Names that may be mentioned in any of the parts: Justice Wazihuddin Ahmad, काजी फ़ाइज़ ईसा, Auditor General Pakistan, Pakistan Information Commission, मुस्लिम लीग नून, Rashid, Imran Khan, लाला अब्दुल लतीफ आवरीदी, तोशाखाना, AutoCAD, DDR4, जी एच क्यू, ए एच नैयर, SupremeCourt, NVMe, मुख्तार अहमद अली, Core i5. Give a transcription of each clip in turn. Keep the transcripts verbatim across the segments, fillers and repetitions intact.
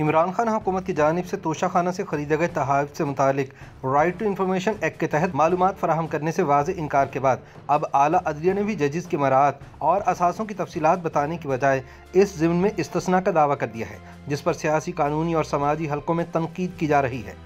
इमरान खान हुकूमत की जानिब से तोशाखाना से खरीदे गए तहाइफ से मुतालिक राइट टू इंफॉर्मेशन एक्ट के तहत मालूमात फराहम करने से वाज़े इनकार के बाद अब आला अदलिया ने भी जजेस के मरात और असासों की तफसीलात बताने की बजाय इस ज़िम्न में इस्तिस्ना का दावा कर दिया है, जिस पर सियासी, कानूनी और समाजी हलकों में तनकीद की जा रही है।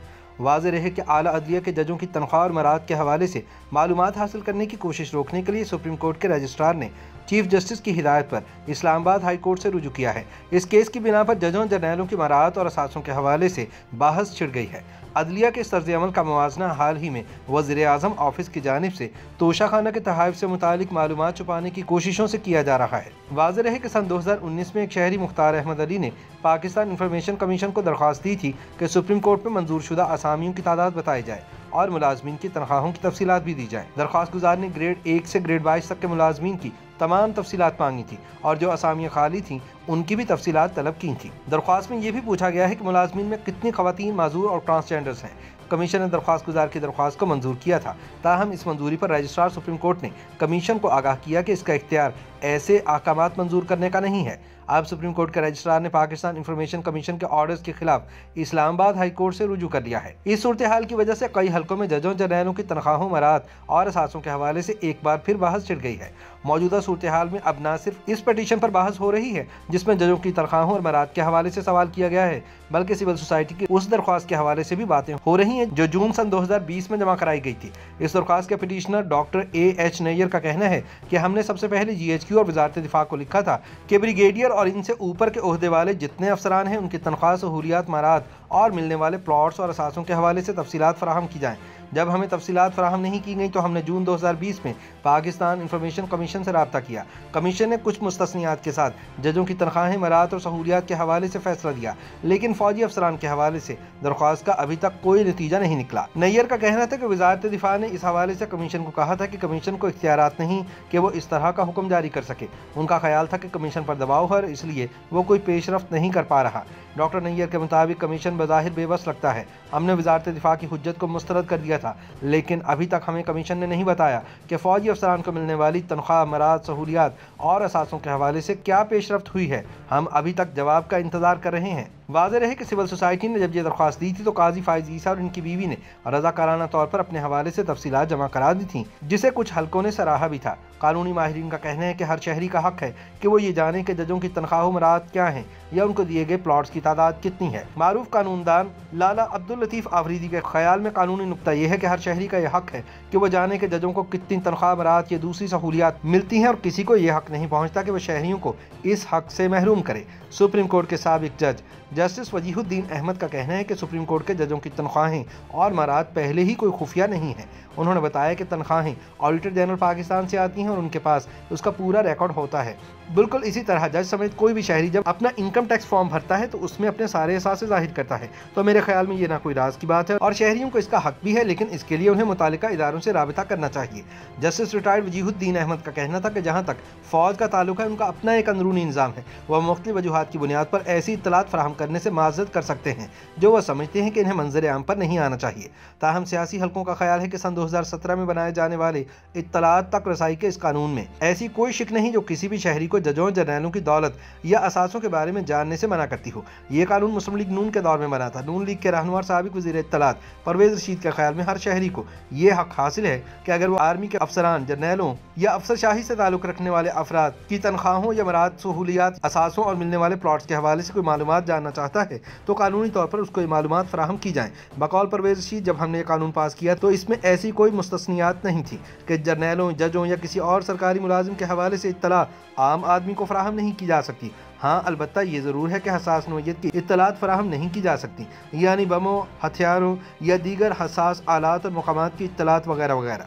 वाज़े रहे कि आला अदलिया के जजों की तनख्वाह और मरात के हवाले से मालूमात हासिल करने की कोशिश रोकने के लिए सुप्रीम कोर्ट के रजिस्ट्रार ने चीफ जस्टिस की हिदायत पर इस्लामाबाद हाई कोर्ट से रुजू किया है। इस केस की बिना पर जजों, जर्नैलों की मरात और असासों के हवाले से बहस छिड़ गई है। अदलिया के तर्ज़-ए-अमल का मुवाजना हाल ही में वज़ीर-ए-आज़म ऑफिस की जानिब से तोशाखाना के तहाइफ से मुतालिक मालूमात छुपाने की कोशिशों से किया जा रहा है। वाज़े रहे कि सन दो हज़ार उन्नीस में एक शहरी मुख्तार अहमद अली ने पाकिस्तान इंफॉर्मेशन कमीशन को दरख्वास्त दी थी कि सुप्रीम कोर्ट में मंजूर शुदा आसामियों की तादाद बताई जाए और मुलाजमीन की तनख्वाहों की तफसीलात भी दी जाए। दरख्वास्त गुजार ने ग्रेड एक से ग्रेड बाईस तक के मुलाजमीन की तमाम तफसीलात मांगी थी और जो असामियाँ खाली थीं उनकी भी तफसीलात तलब की थी। दरख्वास्त में यह भी पूछा गया है कि मुलाजमीन में कितनी खवातीन, माजूर और ट्रांसजेंडर्स हैं। कमीशन ने दरख्वास्त गुजार की दरख्वास्त को मंजूर किया था, ताहम इस मंजूरी पर रजिस्ट्रार सुप्रीम कोर्ट ने कमीशन को आगाह किया कि इसका इख्तियार ऐसे अहकाम मंजूर करने का नहीं है। अब सुप्रीम कोर्ट के रजिस्ट्रार ने पाकिस्तान इंफॉर्मेशन कमीशन के ऑर्डर्स के खिलाफ इस्लामाबाद हाई कोर्ट से रुजू कर लिया है। इस सूरत हाल की वजह से कई हलकों में जजों, जर्नैलों की तनख्वाहों, मरात और असासों के हवाले से एक बार फिर बहस छिड़ गई है। मौजूदा सूरत हाल में अब न सिर्फ इस पटिशन पर बहस हो रही है जिसमें जजों की तनख्वाहों और मरात के हवाले से सवाल किया गया है, बल्कि सिविल सोसाइटी की उस दरख्वास्त के हवाले से भी बातें हो रही हैं जो जून सन दो हज़ार बीस में जमा कराई गई थी। इस दरख्वास्त के petitioner doctor ए एच नैयर का कहना है कि हमने सबसे पहले जी एच क्यू और वजारत दिफा को लिखा था कि ब्रिगेडियर और इनसे ऊपर के ओहदे वाले जितने अफसरान हैं उनकी तनख्वाह, सहूलियात, मरात और मिलने वाले प्लॉट्स और असासों के हवाले से तफसीलात फराहम की जाएँ। जब हमें तफसीलात फराहम नहीं की गई तो हमने जून दो हज़ार बीस में पाकिस्तान इंफॉर्मेशन कमीशन से रब्ता किया। कमीशन ने कुछ मुस्तस्नियात के साथ जजों की तनख्वाहें, मरात और सहूलियात के हवाले से फैसला दिया, लेकिन फौजी अफसरान के हवाले से दरख्वास्त का अभी तक कोई नतीजा नहीं निकला। नैयर का कहना था कि वजारत दिफा ने इस हवाले से कमीशन को कहा था कि कमीशन को इख्तियारात नहीं कि वो इस तरह का हुक्म जारी कर सके। उनका ख्याल था कि कमीशन पर दबाव है, इसलिए वो कोई पेशरफ्त नहीं कर पा रहा। डॉक्टर नैयर के मुताबिक कमीशन बज़ाहिर बेबस लगता है। हमने वजारत दिफा की हुज्जत को मुस्तरद कर दिया था, लेकिन अभी तक हमें कमीशन ने नहीं बताया कि फौजी अफसरान को मिलने वाली तनख्वाह, मरात, सहूलियात और असासों के हवाले से क्या पेशरफ्त हुई है। हम अभी तक जवाब का इंतजार कर रहे हैं। वाज़े रहे कि सिविल सोसाइटी ने जब ये दरख्वास्त दी थी तो काजी फ़ाइज़ ईसा और इनकी बीवी ने रजाकाराना तौर पर अपने हवाले से तफसीलात जमा करा दी थी, जिसे कुछ हलकों ने सराहा भी था। कानूनी माहिरीन का कहना है कि हर शहरी का हक है कि वो ये जाने कि जजों की तनख्वाह, मरात क्या हैं या उनको दिए गए प्लॉट्स की तादाद कितनी है। मारूफ कानूनदान लाला अब्दुल लतीफ आवरीदी के ख्याल में कानूनी नुकता यह है कि हर शहरी का यह हक है कि वो जाने कि जजों को कितनी तनख्वाह, मरात या दूसरी सहूलियात मिलती हैं और किसी को यह हक नहीं पहुँचता कि वह शहरियों को इस हक से महरूम करे। सुप्रीम कोर्ट के साबिक जज जस्टिस वजीहुद्दीन अहमद का कहना है कि सुप्रीम कोर्ट के जजों की तनख्वाहें और मरात पहले ही कोई खुफिया नहीं है। उन्होंने बताया कि तनख्वाहें ऑडिटर जनरल पाकिस्तान से आती हैं और उनके पास उसका पूरा रिकॉर्ड होता है। बिल्कुल इसी तरह जज समेत कोई भी शहरी जब अपना इनकम टैक्स फॉर्म भरता है तो उसमें अपने सारे एहसास जाहिर करता है, तो मेरे ख्याल में ये ना कोई राज की बात है और शहरियों को इसका हक भी है, लेकिन इसके लिए उन्हें मुतालिका इदारों से रबता करना चाहिए। जस्टिस रिटायर्ड वजीहुद्दीन अहमद का कहना था कि जहाँ तक फौज का ताल्लुक है उनका अपना एक अंदरूनी निज़ाम है। वह मुख्तलिफ वजूहात की बुनियाद पर ऐसी इतलात फराहम करने से माजरत कर सकते हैं जो वह समझते हैं कि इन्हें मंजर आम पर नहीं आना चाहिए। ताहम सियासी हलकों का ख्याल है कि सन दो हज़ार सत्रह में बनाए जाने वाले इत्तलात तक रसाई के इस कानून में ऐसी कोई शिक नहीं जो किसी भी शहरी को जजों, जर्नैलों की दौलत या असासों के बारे में जानने से मना करती हो। यह कानून मुस्लिम लीग नून के दौर में बना था। नून लीग के रहनुमा साबिक वज़ीर इत्तलात परवेज़ रशीद के ख्याल में हर शहरी को यह हक हासिल है कि अगर वो आर्मी के अफसरान, जर्नैलों या अफसरशाही से ताल्लुक़ रखने वाले अफराद की तनख्वाहों या मरात, सहूलियात, असासों और मिलने वाले प्लॉट्स के हवाले से कोई मालूमात जानना चाहता है तो कानूनी तौर पर उसको ये मालूमात फराहम की जाएँ। बकौल परवेज़ रशीद, जब हमने ये कानून पास किया तो इसमें ऐसी कोई मुस्तस्नियात नहीं थी कि जर्नैलों, जजों या किसी और सरकारी मुलाजिम के हवाले से इत्तला आम आदमी को फराहम नहीं की जा सकती। हाँ, अलबत्ता ये ज़रूर है कि हसास नौयत की इत्तलात फराहम नहीं की जा सकती, यानी बमों, हथियारों या दीगर हसास आलात और मकामात की इत्तलात वगैरह वगैरह।